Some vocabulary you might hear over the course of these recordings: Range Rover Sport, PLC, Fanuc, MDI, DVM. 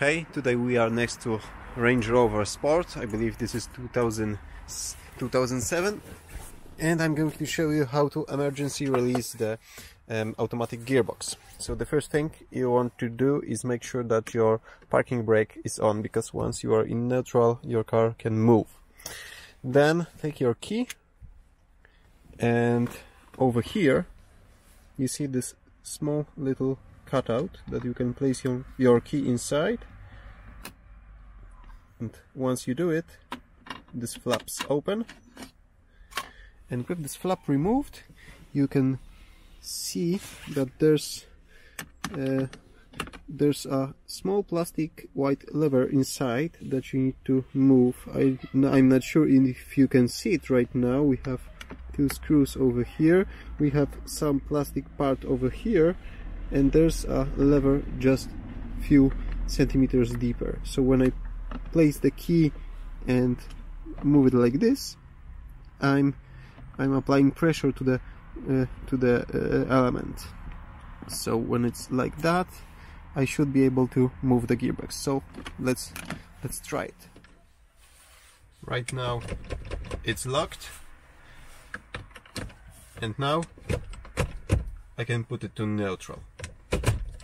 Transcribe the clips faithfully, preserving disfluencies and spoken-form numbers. Hey, today we are next to Range Rover Sport. I believe this is two thousand, two thousand seven, and I'm going to show you how to emergency release the um, automatic gearbox. So the first thing you want to do is make sure that your parking brake is on, because once you are in neutral your car can move. Then take your key, and over here you see this small little cutout that you can place your, your key inside, and once you do it this flaps open, and with this flap removed you can see that there's uh, there's a small plastic white lever inside that you need to move. I, I'm not sure if you can see it right now. We have two screws over here, we have some plastic part over here, and there's a lever just few centimeters deeper. So when I place the key and move it like this, I'm I'm applying pressure to the uh, to the uh, element. So when it's like that, I should be able to move the gearbox. So let's let's try it. Right now it's locked, and now I can put it to neutral.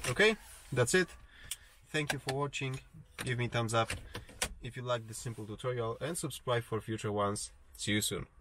Okay, that's it. Thank you for watching. Give me thumbs up if you like this simple tutorial, and subscribe for future ones. See you soon.